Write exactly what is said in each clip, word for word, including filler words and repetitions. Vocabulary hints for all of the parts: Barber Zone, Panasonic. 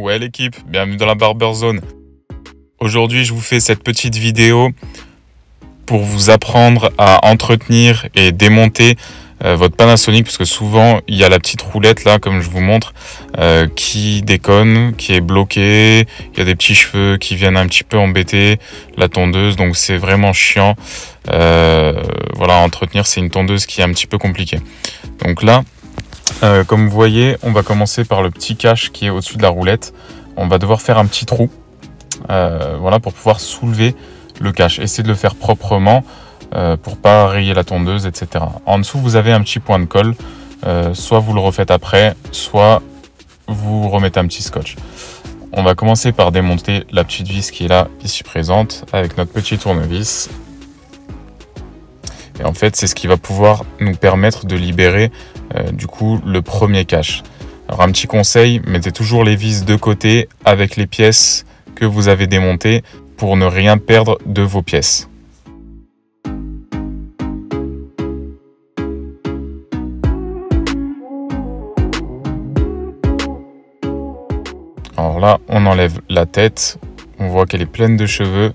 Ouais l'équipe, bienvenue dans la Barber Zone. Aujourd'hui je vous fais cette petite vidéo pour vous apprendre à entretenir et démonter euh, votre Panasonic, parce que souvent il y a la petite roulette là, comme je vous montre, euh, qui déconne, qui est bloquée, il y a des petits cheveux qui viennent un petit peu embêter la tondeuse, donc c'est vraiment chiant. Euh, voilà, à entretenir, c'est une tondeuse qui est un petit peu compliquée. Donc là, Euh, comme vous voyez, on va commencer par le petit cache qui est au-dessus de la roulette. On va devoir faire un petit trou euh, voilà, pour pouvoir soulever le cache. Essayez de le faire proprement euh, pour ne pas rayer la tondeuse, et cetera. En dessous, vous avez un petit point de colle. Euh, soit vous le refaites après, soit vous remettez un petit scotch. On va commencer par démonter la petite vis qui est là, ici présente, avec notre petit tournevis. Et en fait, c'est ce qui va pouvoir nous permettre de libérer euh, du coup le premier cache. Alors un petit conseil, mettez toujours les vis de côté avec les pièces que vous avez démontées pour ne rien perdre de vos pièces. Alors là, on enlève la tête, on voit qu'elle est pleine de cheveux.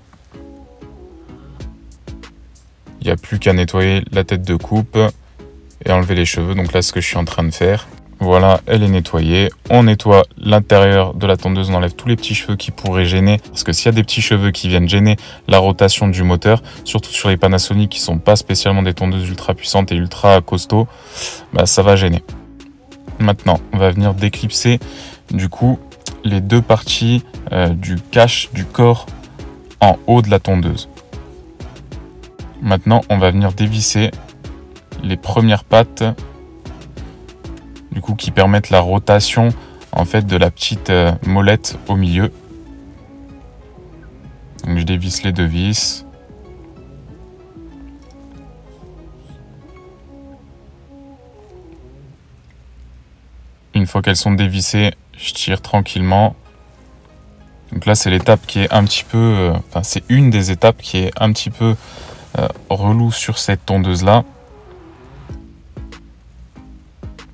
Il n'y a plus qu'à nettoyer la tête de coupe et enlever les cheveux. Donc là, ce que je suis en train de faire. Voilà, elle est nettoyée. On nettoie l'intérieur de la tondeuse. On enlève tous les petits cheveux qui pourraient gêner. Parce que s'il y a des petits cheveux qui viennent gêner la rotation du moteur, surtout sur les Panasonic qui ne sont pas spécialement des tondeuses ultra puissantes et ultra costauds, bah, ça va gêner. Maintenant, on va venir déclipser du coup les deux parties euh, du cache du corps en haut de la tondeuse. Maintenant, on va venir dévisser les premières pattes du coup, qui permettent la rotation en fait, de la petite euh, molette au milieu. Donc, je dévisse les deux vis. Une fois qu'elles sont dévissées, je tire tranquillement. Donc là, c'est l'étape qui est un petit peu... Euh, enfin, c'est une des étapes qui est un petit peu... Euh, relou sur cette tondeuse là,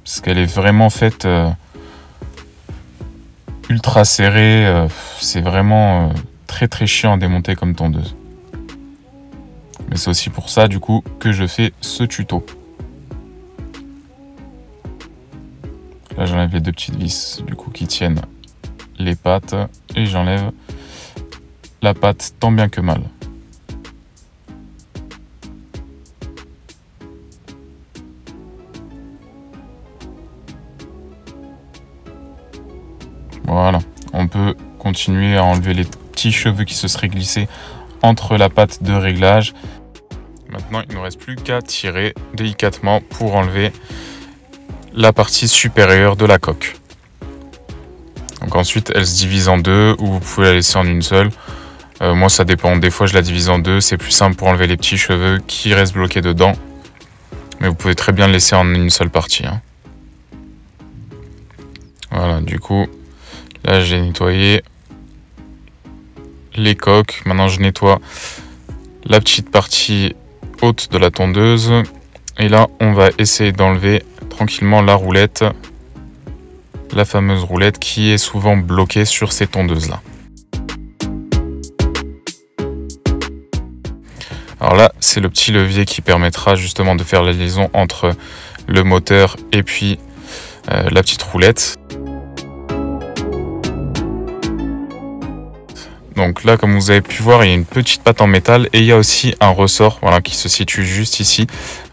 parce qu'elle est vraiment faite euh, ultra serrée, euh, c'est vraiment euh, très très chiant à démonter comme tondeuse, mais c'est aussi pour ça du coup que je fais ce tuto. Là j'enlève les deux petites vis du coup qui tiennent les pattes et j'enlève la patte tant bien que mal. Voilà, on peut continuer à enlever les petits cheveux qui se seraient glissés entre la patte de réglage. Maintenant, il ne nous reste plus qu'à tirer délicatement pour enlever la partie supérieure de la coque. Donc ensuite, elle se divise en deux ou vous pouvez la laisser en une seule. Euh, moi, ça dépend. Des fois, je la divise en deux. C'est plus simple pour enlever les petits cheveux qui restent bloqués dedans. Mais vous pouvez très bien le laisser en une seule partie, hein. Voilà, du coup... Là, j'ai nettoyé les coques. Maintenant, je nettoie la petite partie haute de la tondeuse. Et là, on va essayer d'enlever tranquillement la roulette, la fameuse roulette qui est souvent bloquée sur ces tondeuses-là. Alors là, c'est le petit levier qui permettra justement de faire la liaison entre le moteur et puis euh, la petite roulette. Donc là, comme vous avez pu voir, il y a une petite patte en métal et il y a aussi un ressort, voilà, qui se situe juste ici.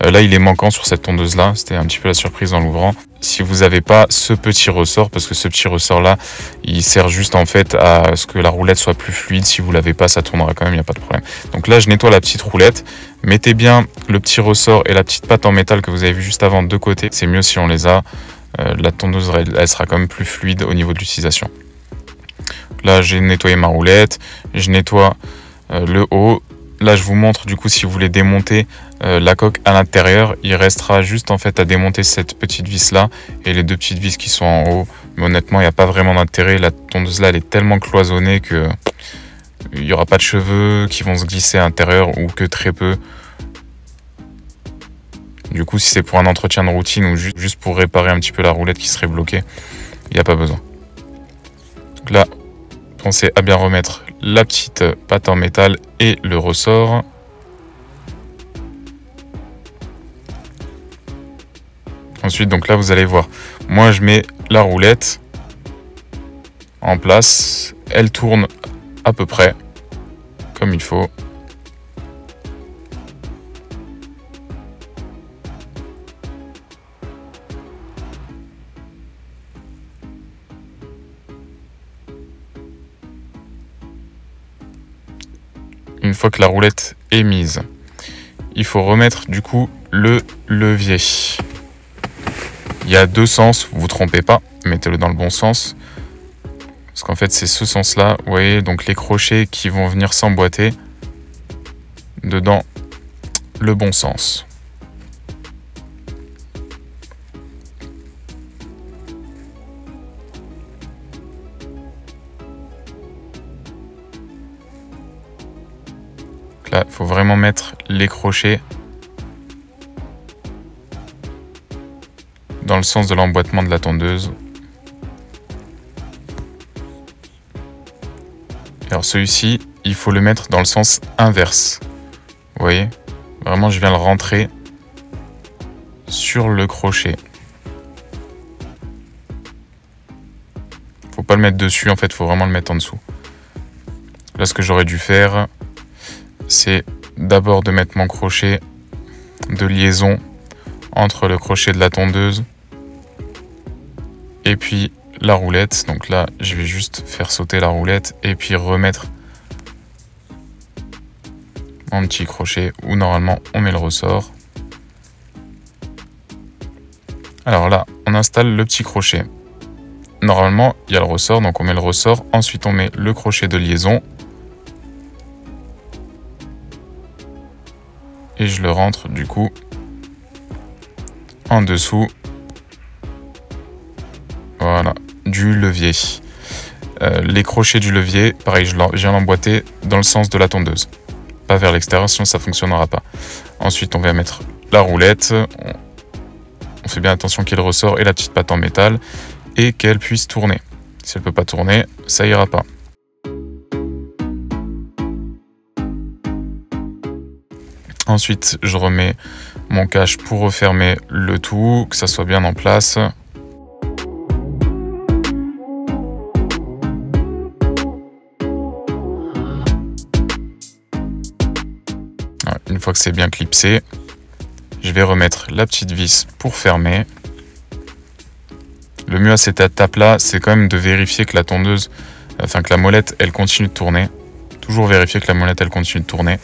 Euh, là, il est manquant sur cette tondeuse-là. C'était un petit peu la surprise en l'ouvrant. Si vous n'avez pas ce petit ressort, parce que ce petit ressort-là, il sert juste en fait à ce que la roulette soit plus fluide. Si vous ne l'avez pas, ça tournera quand même, il n'y a pas de problème. Donc là, je nettoie la petite roulette. Mettez bien le petit ressort et la petite patte en métal que vous avez vu juste avant de côté. C'est mieux si on les a. Euh, la tondeuse, elle, elle sera quand même plus fluide au niveau de l'utilisation. Là, j'ai nettoyé ma roulette, je nettoie euh, le haut. Là, je vous montre du coup si vous voulez démonter euh, la coque à l'intérieur. Il restera juste en fait à démonter cette petite vis là et les deux petites vis qui sont en haut. Mais honnêtement, il n'y a pas vraiment d'intérêt. La tondeuse là, elle est tellement cloisonnée que il n'y aura pas de cheveux qui vont se glisser à l'intérieur ou que très peu. Du coup, si c'est pour un entretien de routine ou juste pour réparer un petit peu la roulette qui serait bloquée, il n'y a pas besoin. Donc là, pensez à bien remettre la petite patte en métal et le ressort. Ensuite, donc là, vous allez voir, moi je mets la roulette en place, elle tourne à peu près comme il faut. Une fois que la roulette est mise, il faut remettre du coup le levier. Il y a deux sens, vous ne vous trompez pas, mettez-le dans le bon sens. Parce qu'en fait, c'est ce sens-là, vous voyez, donc les crochets qui vont venir s'emboîter dedans le bon sens. Donc là, il faut vraiment mettre les crochets dans le sens de l'emboîtement de la tondeuse. Alors celui-ci, il faut le mettre dans le sens inverse. Vous voyez, vraiment, je viens le rentrer sur le crochet. Faut pas le mettre dessus, en fait, faut vraiment le mettre en dessous. Là, ce que j'aurais dû faire, c'est d'abord de mettre mon crochet de liaison entre le crochet de la tondeuse et puis la roulette. Donc là, je vais juste faire sauter la roulette et puis remettre mon petit crochet où normalement on met le ressort. Alors là, on installe le petit crochet. Normalement, il y a le ressort, donc on met le ressort. Ensuite, on met le crochet de liaison et je le rentre du coup en dessous. Voilà, du levier. Euh, les crochets du levier, pareil, je viens l'emboîter dans le sens de la tondeuse. Pas vers l'extérieur, sinon ça ne fonctionnera pas. Ensuite, on va mettre la roulette. On, on fait bien attention qu'il ressort et la petite patte en métal et qu'elle puisse tourner. Si elle ne peut pas tourner, ça ira pas. Ensuite, je remets mon cache pour refermer le tout, que ça soit bien en place. Une fois que c'est bien clipsé, je vais remettre la petite vis pour fermer. Le mieux à cette étape-là, c'est quand même de vérifier que la tondeuse, enfin que la molette, elle continue de tourner. Toujours vérifier que la molette, elle continue de tourner.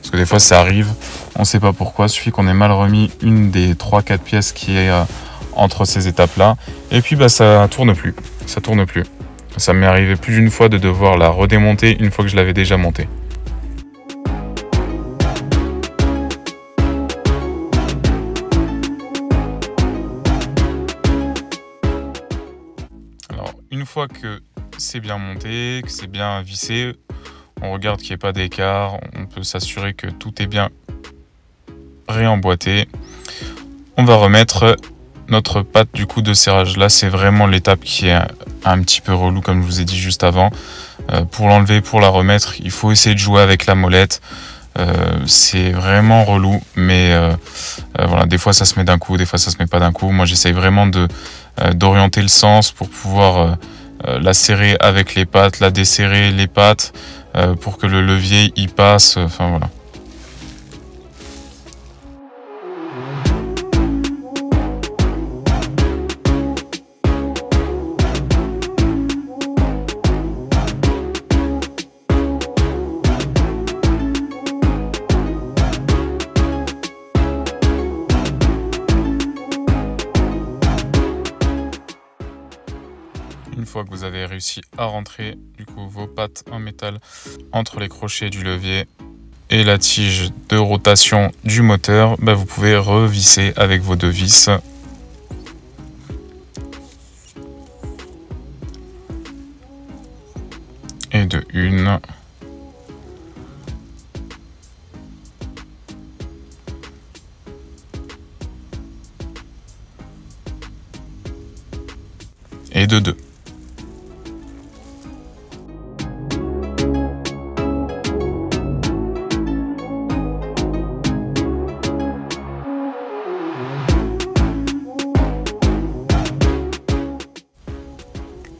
Parce que des fois ça arrive, on ne sait pas pourquoi, il suffit qu'on ait mal remis une des trois quatre pièces qui est euh, entre ces étapes là, et puis bah, ça tourne plus, ça tourne plus. Ça m'est arrivé plus d'une fois de devoir la redémonter une fois que je l'avais déjà montée. Alors une fois que c'est bien monté, que c'est bien vissé, on regarde qu'il n'y ait pas d'écart, on peut s'assurer que tout est bien réemboîté. On va remettre notre patte du coup de serrage. Là, c'est vraiment l'étape qui est un petit peu relou, comme je vous ai dit juste avant. Euh, pour l'enlever, pour la remettre, il faut essayer de jouer avec la molette. Euh, c'est vraiment relou, mais euh, euh, voilà, des fois ça se met d'un coup, des fois ça se met pas d'un coup. Moi, j'essaye vraiment de euh, d'orienter le sens pour pouvoir euh, la serrer avec les pattes, la desserrer les pattes. Euh, pour que le levier y passe, enfin euh, voilà. Une fois que vous avez réussi à rentrer du coup vos pattes en métal entre les crochets du levier et la tige de rotation du moteur, bah vous pouvez revisser avec vos deux vis. Et de une. Et de deux.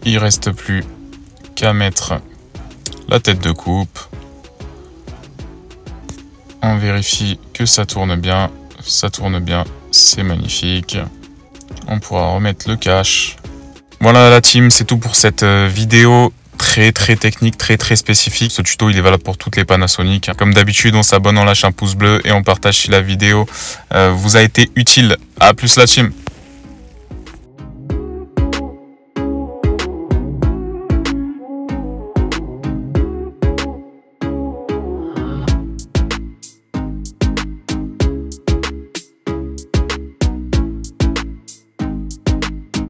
il reste plus qu'à mettre la tête de coupe. On vérifie que ça tourne bien, ça tourne bien, c'est magnifique. On pourra remettre le cache. Voilà la team, c'est tout pour cette vidéo très très technique, très très spécifique. Ce tuto il est valable pour toutes les Panasonic. Comme d'habitude, on s'abonne, on lâche un pouce bleu et on partage si la vidéo vous a été utile. A plus la team!